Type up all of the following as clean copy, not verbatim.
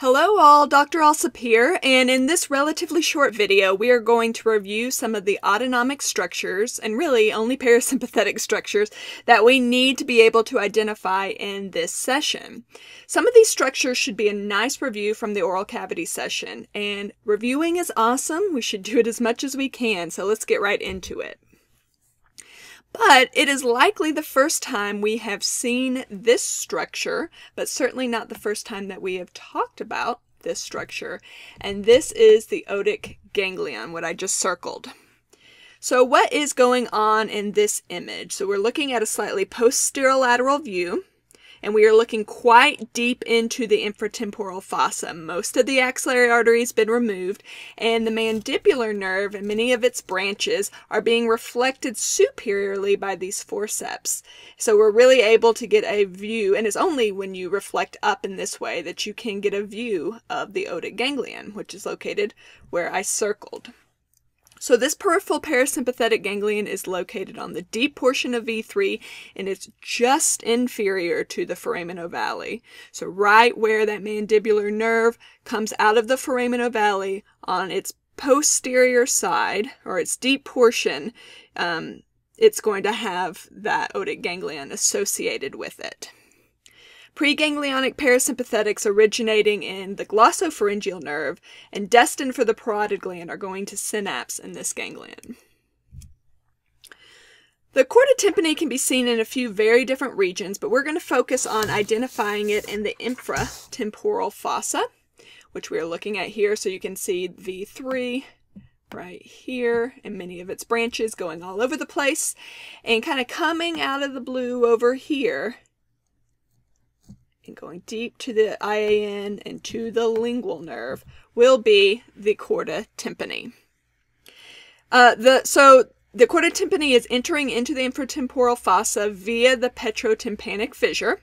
Hello all, Dr. Al-Sapir, and in this relatively short video we are going to review some of the autonomic structures, and really only parasympathetic structures, that we need to be able to identify in this session. Some of these structures should be a nice review from the oral cavity session, and reviewing is awesome. We should do it as much as we can, so let's get right into it. But it is likely the first time we have seen this structure, but certainly not the first time that we have talked about this structure. And this is the otic ganglion, what I just circled. So what is going on in this image? So we're looking at a slightly posterolateral view, and we are looking quite deep into the infratemporal fossa. Most of the axillary artery has been removed, and the mandibular nerve and many of its branches are being reflected superiorly by these forceps. So we're really able to get a view, and it's only when you reflect up in this way that you can get a view of the otic ganglion, which is located where I circled. So this peripheral parasympathetic ganglion is located on the deep portion of V3, and it's just inferior to the foramen ovale. So right where that mandibular nerve comes out of the foramen ovale on its posterior side, or its deep portion, it's going to have that otic ganglion associated with it. Preganglionic parasympathetics originating in the glossopharyngeal nerve and destined for the parotid gland are going to synapse in this ganglion. The chorda tympani can be seen in a few very different regions, but we're going to focus on identifying it in the infratemporal fossa, which we are looking at here. So you can see V3 right here, and many of its branches going all over the place, and kind of coming out of the blue over here, and going deep to the IAN and to the lingual nerve, will be the chorda tympani. So the chorda tympani is entering into the infratemporal fossa via the petrotympanic fissure,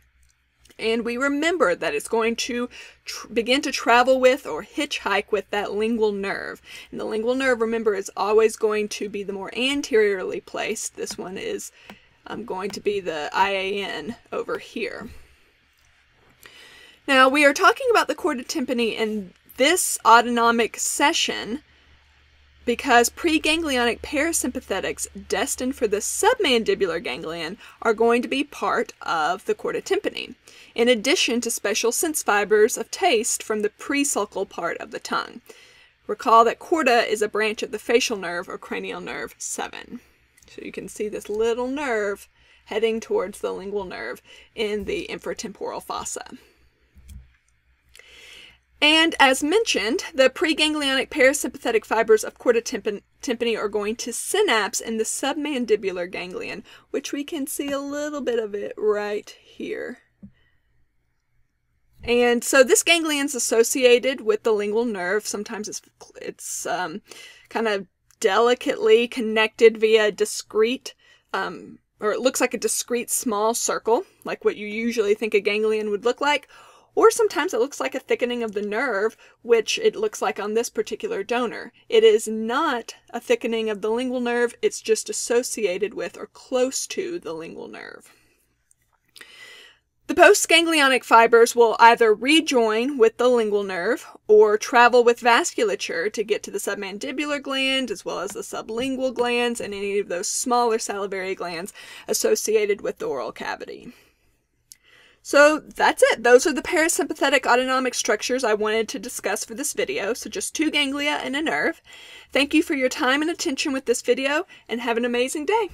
and we remember that it's going to begin to travel with or hitchhike with that lingual nerve. And the lingual nerve, remember, is always going to be the more anteriorly placed. This one is going to be the IAN over here. Now, we are talking about the chorda tympani in this autonomic session because preganglionic parasympathetics destined for the submandibular ganglion are going to be part of the chorda tympani, in addition to special sense fibers of taste from the presulcal part of the tongue. Recall that chorda is a branch of the facial nerve or cranial nerve 7. So you can see this little nerve heading towards the lingual nerve in the infratemporal fossa. And as mentioned, the preganglionic parasympathetic fibers of chorda tympani are going to synapse in the submandibular ganglion, which we can see a little bit of it right here. And so this ganglion's associated with the lingual nerve. Sometimes it's kind of delicately connected via discrete, or it looks like a discrete small circle, like what you usually think a ganglion would look like. Or sometimes it looks like a thickening of the nerve, which it looks like on this particular donor. It is not a thickening of the lingual nerve, it's just associated with or close to the lingual nerve. The postganglionic fibers will either rejoin with the lingual nerve or travel with vasculature to get to the submandibular gland, as well as the sublingual glands and any of those smaller salivary glands associated with the oral cavity. So that's it. Those are the parasympathetic autonomic structures I wanted to discuss for this video. So just two ganglia and a nerve. Thank you for your time and attention with this video, and have an amazing day.